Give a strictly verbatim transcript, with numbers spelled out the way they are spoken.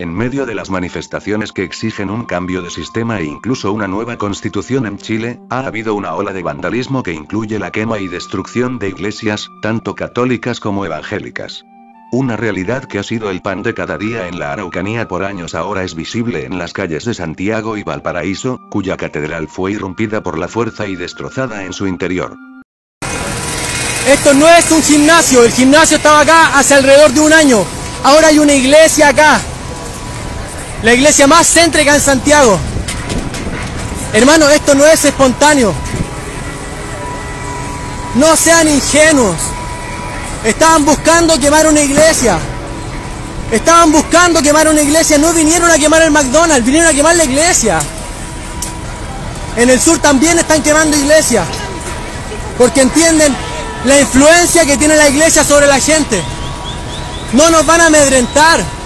En medio de las manifestaciones que exigen un cambio de sistema e incluso una nueva constitución en Chile, ha habido una ola de vandalismo que incluye la quema y destrucción de iglesias, tanto católicas como evangélicas. Una realidad que ha sido el pan de cada día en la Araucanía por años ahora es visible en las calles de Santiago y Valparaíso, cuya catedral fue irrumpida por la fuerza y destrozada en su interior. Esto no es un gimnasio, el gimnasio estaba acá hace alrededor de un año, ahora hay una iglesia acá. La iglesia más céntrica en Santiago. Hermano, esto no es espontáneo. No sean ingenuos. Estaban buscando quemar una iglesia. Estaban buscando quemar una iglesia. No vinieron a quemar el McDonald's, vinieron a quemar la iglesia. En el sur también están quemando iglesias. Porque entienden la influencia que tiene la iglesia sobre la gente. No nos van a amedrentar.